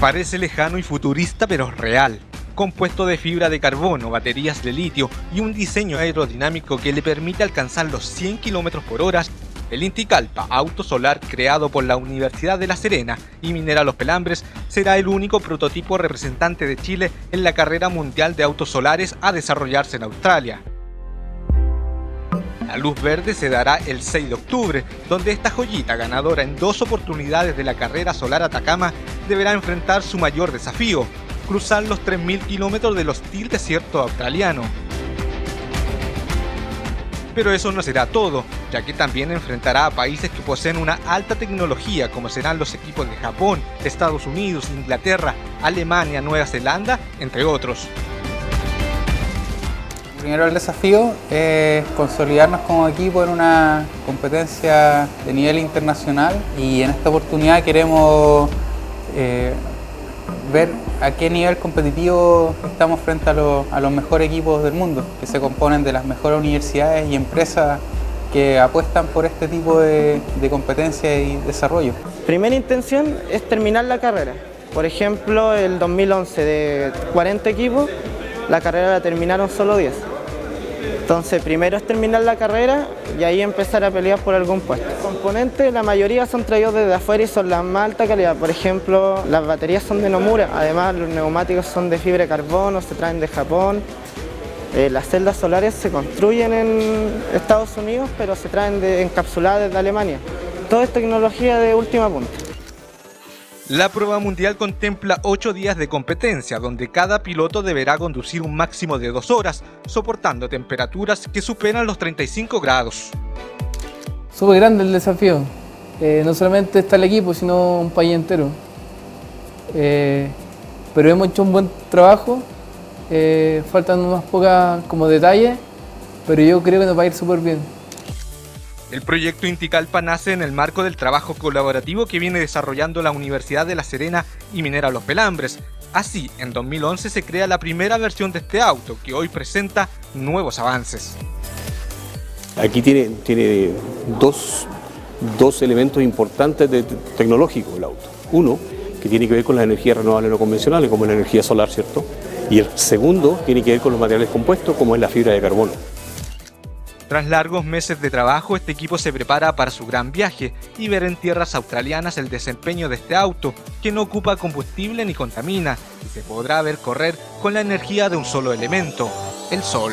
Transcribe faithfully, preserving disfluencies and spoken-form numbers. Parece lejano y futurista, pero es real. Compuesto de fibra de carbono, baterías de litio y un diseño aerodinámico que le permite alcanzar los cien kilómetros por hora, el Intikallpa Auto Solar, creado por la Universidad de La Serena y Minera Los Pelambres, será el único prototipo representante de Chile en la carrera mundial de autos solares a desarrollarse en Australia. La luz verde se dará el seis de octubre, donde esta joyita ganadora en dos oportunidades de la Carrera Solar Atacama deberá enfrentar su mayor desafío: cruzar los tres mil kilómetros del hostil desierto australiano. Pero eso no será todo, ya que también enfrentará a países que poseen una alta tecnología, como serán los equipos de Japón, Estados Unidos, Inglaterra, Alemania, Nueva Zelanda, entre otros. Primero, el desafío es consolidarnos como equipo en una competencia de nivel internacional, y en esta oportunidad queremos eh, ver a qué nivel competitivo estamos frente a, lo, a los mejores equipos del mundo, que se componen de las mejores universidades y empresas que apuestan por este tipo de, de competencia y desarrollo. Primera intención es terminar la carrera. Por ejemplo, el dos mil once, de cuarenta equipos, la carrera la terminaron solo diez. Entonces, primero es terminar la carrera y ahí empezar a pelear por algún puesto. Los componentes, la mayoría son traídos desde afuera y son la más alta calidad. Por ejemplo, las baterías son de Nomura, además los neumáticos son de fibra de carbono, se traen de Japón. Eh, las celdas solares se construyen en Estados Unidos, pero se traen de, encapsuladas desde Alemania. Todo es tecnología de última punta. La prueba mundial contempla ocho días de competencia, donde cada piloto deberá conducir un máximo de dos horas, soportando temperaturas que superan los treinta y cinco grados. Súper grande el desafío. Eh, no solamente está el equipo, sino un país entero. Eh, pero hemos hecho un buen trabajo. Eh, faltan unas pocas como detalles, pero yo creo que nos va a ir súper bien. El proyecto Intikallpa nace en el marco del trabajo colaborativo que viene desarrollando la Universidad de La Serena y Minera Los Pelambres. Así, en dos mil once se crea la primera versión de este auto, que hoy presenta nuevos avances. Aquí tiene, tiene dos, dos elementos importantes tecnológicos el auto. Uno, que tiene que ver con las energías renovables no convencionales, como la energía solar, ¿cierto? Y el segundo tiene que ver con los materiales compuestos, como es la fibra de carbono. Tras largos meses de trabajo, este equipo se prepara para su gran viaje y ver en tierras australianas el desempeño de este auto, que no ocupa combustible ni contamina, y se podrá ver correr con la energía de un solo elemento, el sol.